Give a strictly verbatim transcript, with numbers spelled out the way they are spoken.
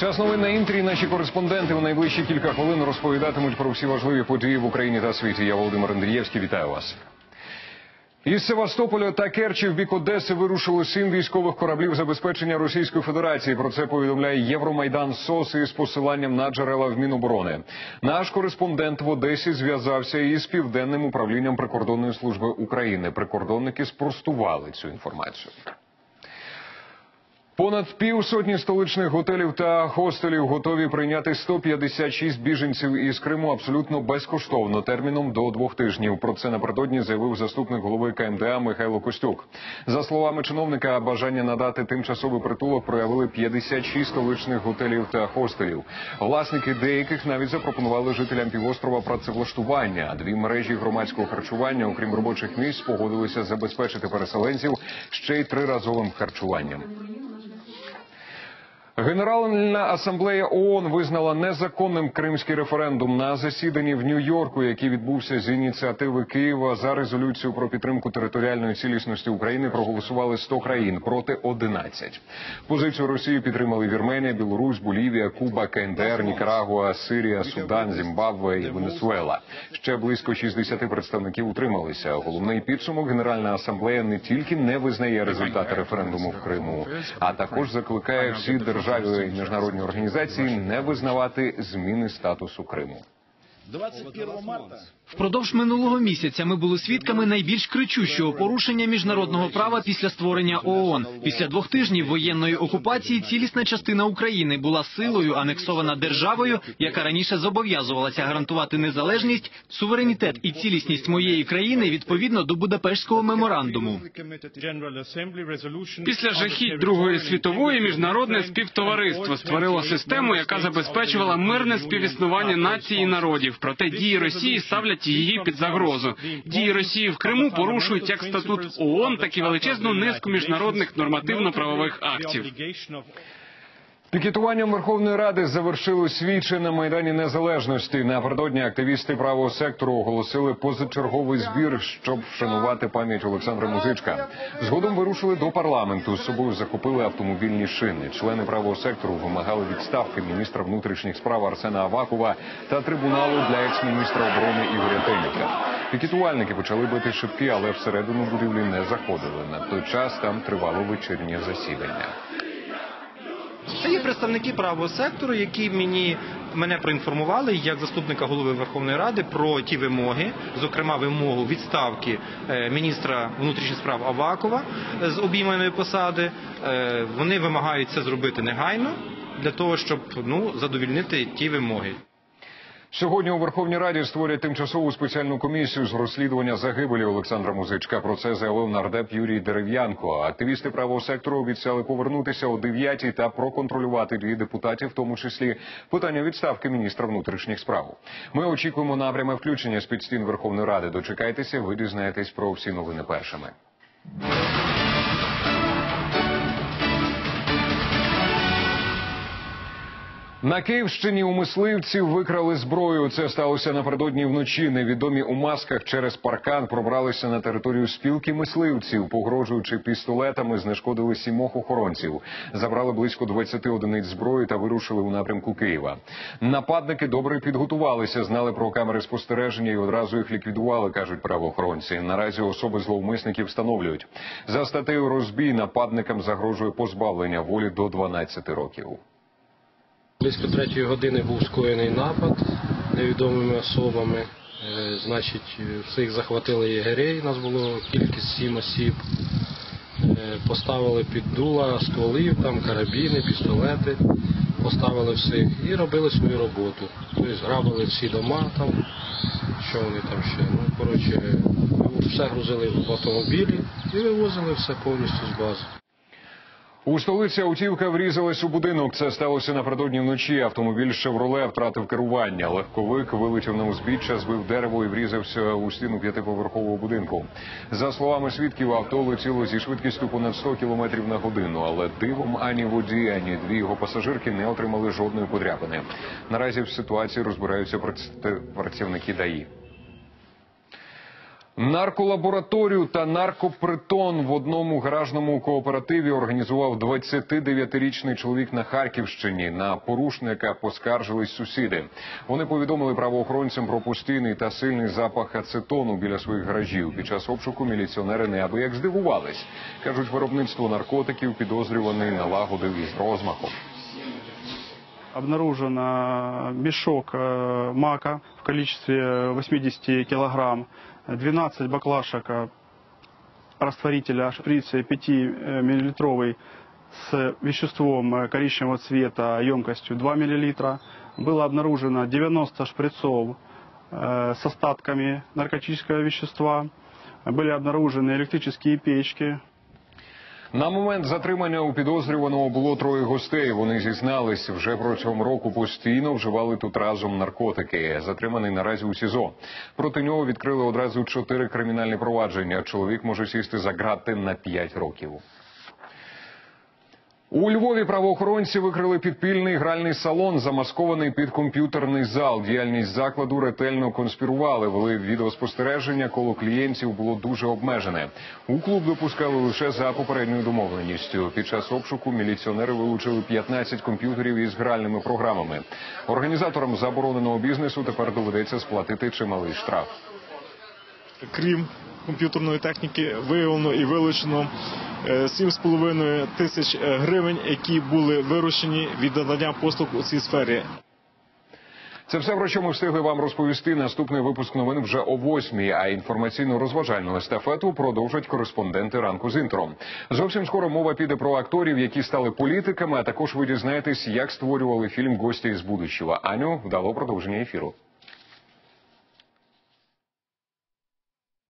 Час новин на Інтері. Наші кореспонденти в найближчі кілька хвилин розповідатимуть про всі важливі події в Україні та світі. Я Володимир Андрієвський, вітаю вас. Із Севастополя та Керчі в бік Одеси вирушили сім військових кораблів забезпечення Російської Федерації. Про це повідомляє Євромайдан-СОС із посиланням на джерела в Міноборони. Наш кореспондент в Одесі зв'язався із Південним управлінням прикордонної служби України. Прикордонники спростували цю інформацію. Понад півсотні столичних готелів та хостелів готові прийняти сто п'ятдесят шість біженців із Криму абсолютно безкоштовно, терміном до двох тижнів. Про це напередодні заявив заступник голови КМДА Михайло Костюк. За словами чиновника, бажання надати тимчасовий притулок проявили п'ятдесят шість столичних готелів та хостелів. Власники деяких навіть запропонували жителям півострова працевлаштування, а дві мережі громадського харчування, окрім робочих місць, погодилися забезпечити переселенців ще й триразовим харчуванням. Генеральна асамблея ООН визнала незаконним кримський референдум. На засіданні в Нью-Йорку, який відбувся з ініціативи Києва, за резолюцію про підтримку територіальної цілісності України проголосували сто країн проти одинадцяти. Позицію Росії підтримали Вірменія, Білорусь, Болівія, Куба, КНДР, Нікарагуа, Сирія, Судан, Зімбабве і Венесуела. Ще близько шістдесяти представників утрималися. Головний підсумок: Генеральна асамблея не тільки не визнає результати референдуму в Криму, а також закликає всі держави і міжнародні організації не визнавати зміни статусу Криму. Впродовж минулого місяця ми були свідками найбільш кричущого порушення міжнародного права після створення ООН. Після двох тижнів воєнної окупації цілісна частина України була силою анексована державою, яка раніше зобов'язувалася гарантувати незалежність, суверенітет і цілісність моєї країни відповідно до Будапештського меморандуму. Після жахіть Другої світової міжнародне співтовариство створило систему, яка забезпечувала мирне співіснування націй і народів. Проте дії Росії ставлять її під загрозу. Дії Росії в Криму порушують як статут ООН, так і величезну низку міжнародних нормативно-правових актів. Пікетуванням Верховної Ради завершили свічі на Майдані Незалежності. Напередодні активісти правого сектору оголосили позачерговий збір, щоб вшанувати пам'ять Олександра Музичка. Згодом вирушили до парламенту, з собою закупили автомобільні шини. Члени правого сектору вимагали відставки міністра внутрішніх справ Арсена Авакова та трибуналу для екс-міністра оборони Ігоря Тенюха. Пікетувальники почали бити шибки, але всередину будівлі не заходили. На той час там тривало вечірнє засідання. Це є представники правого сектору, які мені, мене проінформували як заступника голови Верховної Ради про ті вимоги, зокрема вимогу відставки міністра внутрішніх справ Авакова з обійманої посади. Вони вимагають це зробити негайно, для того, щоб ну, задовольнити ті вимоги. Сьогодні у Верховній Раді створять тимчасову спеціальну комісію з розслідування загибелі Олександра Музичка. Про це заявив нардеп Юрій Дерев'янко. Активісти правого сектору обіцяли повернутися о дев'ятій та проконтролювати дії депутатів, в тому числі питання відставки міністра внутрішніх справ. Ми очікуємо на пряме включення з-під стін Верховної Ради. Дочекайтеся, ви дізнаєтесь про всі новини першими. На Київщині у мисливців викрали зброю. Це сталося напередодні вночі. Невідомі у масках через паркан пробралися на територію спілки мисливців, погрожуючи пістолетами, знешкодили сімох охоронців. Забрали близько двадцяти одиниць зброї та вирушили у напрямку Києва. Нападники добре підготувалися, знали про камери спостереження і одразу їх ліквідували, кажуть правоохоронці. Наразі особи зловмисників встановлюють. За статтею «Розбій» нападникам загрожує позбавлення волі до дванадцяти років. Близько третьої години був скоєний напад невідомими особами. Значить, всіх захватили єгерей, нас було кількість сім осіб. Поставили під дула стволів, там карабіни, пістолети, поставили всіх і робили свою роботу. Тобто грабили всі дома там, що вони там ще. Ну, коротше, все грузили в автомобілі і вивозили все повністю з бази. У столиці автівка врізалась у будинок. Це сталося напередодні вночі. Автомобіль «Шевроле» втратив керування. Легковик вилетів на узбіччя, збив дерево і врізався у стіну п'ятиповерхового будинку. За словами свідків, авто летіло зі швидкістю понад сто кілометрів на годину. Але дивом ані водій, ані дві його пасажирки не отримали жодної подряпини. Наразі в ситуації розбираються працівники ДАІ. Нарколабораторію та наркопритон в одному гаражному кооперативі організував двадцятидев'ятирічний чоловік на Харківщині. На порушника поскаржились сусіди. Вони повідомили правоохоронцям про постійний та сильний запах ацетону біля своїх гаражів. Під час обшуку міліціонери неабияк здивувались. Кажуть, виробництво наркотиків підозрюваний налагодив із розмахом. Обнаружено мешок мака в количестве восьмидесяти килограмм, двенадцать баклашек растворителя шприц пятимиллилитровый с веществом коричневого цвета емкостью два миллилитра. Было обнаружено девяносто шприцов с остатками наркотического вещества. Были обнаружены электрические печки. На момент затримання у підозрюваного було троє гостей. Вони зізналися, вже протягом року постійно вживали тут разом наркотики. Затриманий наразі у СІЗО. Проти нього відкрили одразу чотири кримінальні провадження. Чоловік може сісти за грати на п'ять років. У Львові правоохоронці викрили підпільний гральний салон, замаскований під комп'ютерний зал. Діяльність закладу ретельно конспірували, вели відеоспостереження, коло клієнтів було дуже обмежене. У клуб допускали лише за попередньою домовленістю. Під час обшуку міліціонери вилучили п'ятнадцять комп'ютерів із гральними програмами. Організаторам забороненого бізнесу тепер доведеться сплатити чималий штраф. Крім комп'ютерної техніки виявлено і вилучено сім з половиною тисяч гривень, які були виручені від надання послуг у цій сфері. Це все, про що ми встигли вам розповісти. Наступний випуск новин вже о восьмій, а інформаційно-розважальну естафету продовжать кореспонденти «Ранку з Інтером». Зовсім скоро мова піде про акторів, які стали політиками, а також ви дізнаєтесь, як створювали фільм «Гості із будущого». Аню, вдало продовження ефіру.